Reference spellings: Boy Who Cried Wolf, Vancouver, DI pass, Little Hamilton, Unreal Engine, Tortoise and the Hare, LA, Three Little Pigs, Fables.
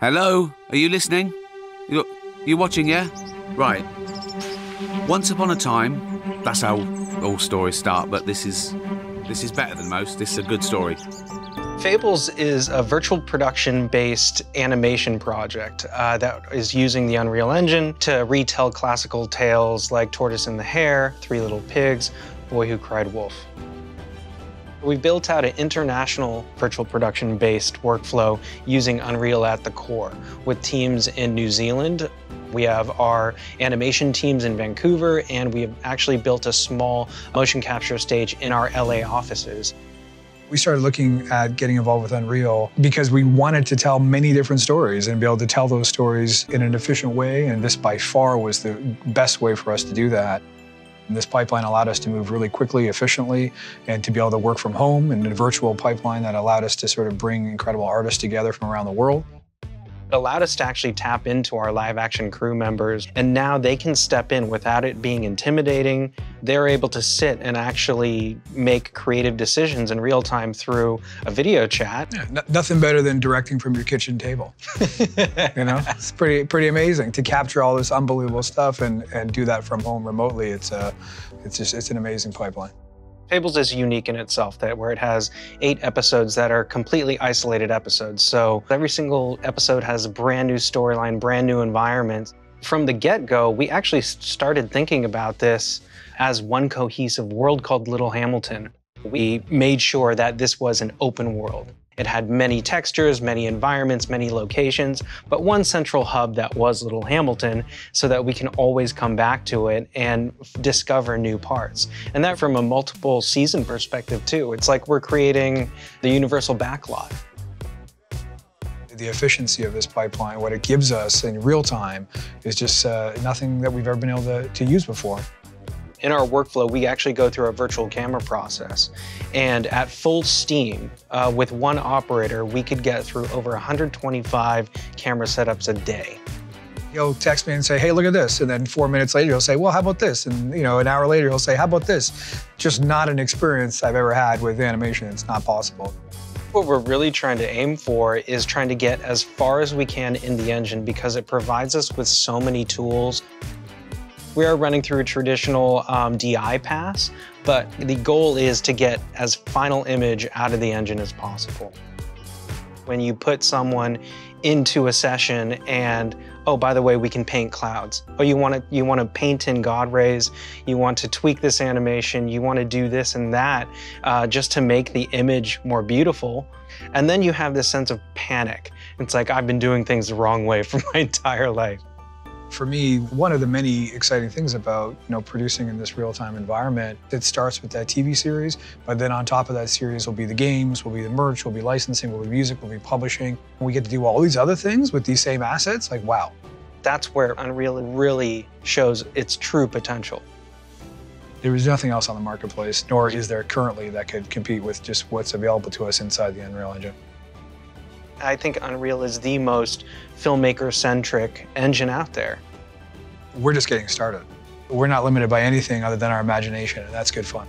Hello? Are you listening? You watching, yeah? Right. Once upon a time, that's how all stories start, but this is better than most. This is a good story. Fables is a virtual production-based animation project that is using the Unreal Engine to retell classical tales like Tortoise and the Hare, Three Little Pigs, Boy Who Cried Wolf. We built out an international virtual production-based workflow using Unreal at the core with teams in New Zealand. We have our animation teams in Vancouver, and we have actually built a small motion capture stage in our LA offices. We started looking at getting involved with Unreal because we wanted to tell many different stories and be able to tell those stories in an efficient way, and this by far was the best way for us to do that. And this pipeline allowed us to move really quickly, efficiently, and to be able to work from home, and a virtual pipeline that allowed us to sort of bring incredible artists together from around the world. It allowed us to actually tap into our live action crew members, and now they can step in without it being intimidating. They're able to sit and actually make creative decisions in real time through a video chat. Yeah, nothing better than directing from your kitchen table. You know, it's pretty amazing to capture all this unbelievable stuff and do that from home remotely. It's an amazing pipeline. Fables is unique in itself, where it has 8 episodes that are completely isolated episodes. So every single episode has a brand new storyline, brand new environment. From the get-go, we actually started thinking about this as one cohesive world called Little Hamilton. We made sure that this was an open world. It had many textures, many environments, many locations, but one central hub that was Little Hamilton, so that we can always come back to it and discover new parts. And that from a multiple season perspective too. It's like we're creating the universal backlot. The efficiency of this pipeline, what it gives us in real time, is just nothing that we've ever been able to use before. In our workflow, we actually go through a virtual camera process. And at full steam, with one operator, we could get through over 125 camera setups a day. He'll text me and say, hey, look at this. And then 4 minutes later, he'll say, well, how about this? And you know, an hour later, he'll say, how about this? Just not an experience I've ever had with animation. It's not possible. What we're really trying to aim for is trying to get as far as we can in the engine, because it provides us with so many tools. We are running through a traditional DI pass, but the goal is to get as final image out of the engine as possible. When you put someone into a session and, oh, by the way, we can paint clouds. Oh, you want to paint in God rays. You want to tweak this animation. You want to do this and that just to make the image more beautiful. And then you have this sense of panic. It's like, I've been doing things the wrong way for my entire life. For me, one of the many exciting things about producing in this real-time environment, it starts with that TV series, but then on top of that series will be the games, will be the merch, will be licensing, will be music, will be publishing. And we get to do all these other things with these same assets, like, wow. That's where Unreal really shows its true potential. There is nothing else on the marketplace, nor is there currently, that could compete with just what's available to us inside the Unreal Engine. I think Unreal is the most filmmaker-centric engine out there. We're just getting started. We're not limited by anything other than our imagination, and that's good fun.